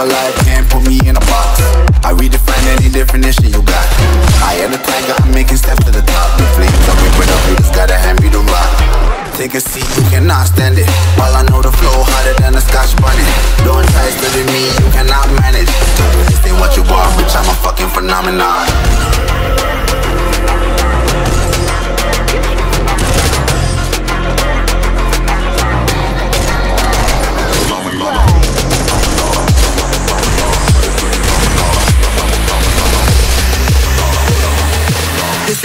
alive, can't put me in a box. I redefine any definition you got. I am the tiger, I'm making steps to the top. The flames are whipping up, you just gotta hand me the rock. Take a seat, you cannot stand it. All I know, the flow harder than a scotch bunny. Don't try splitting me, you cannot manage. This ain't what you want, bitch, I'm a fucking phenomenon. This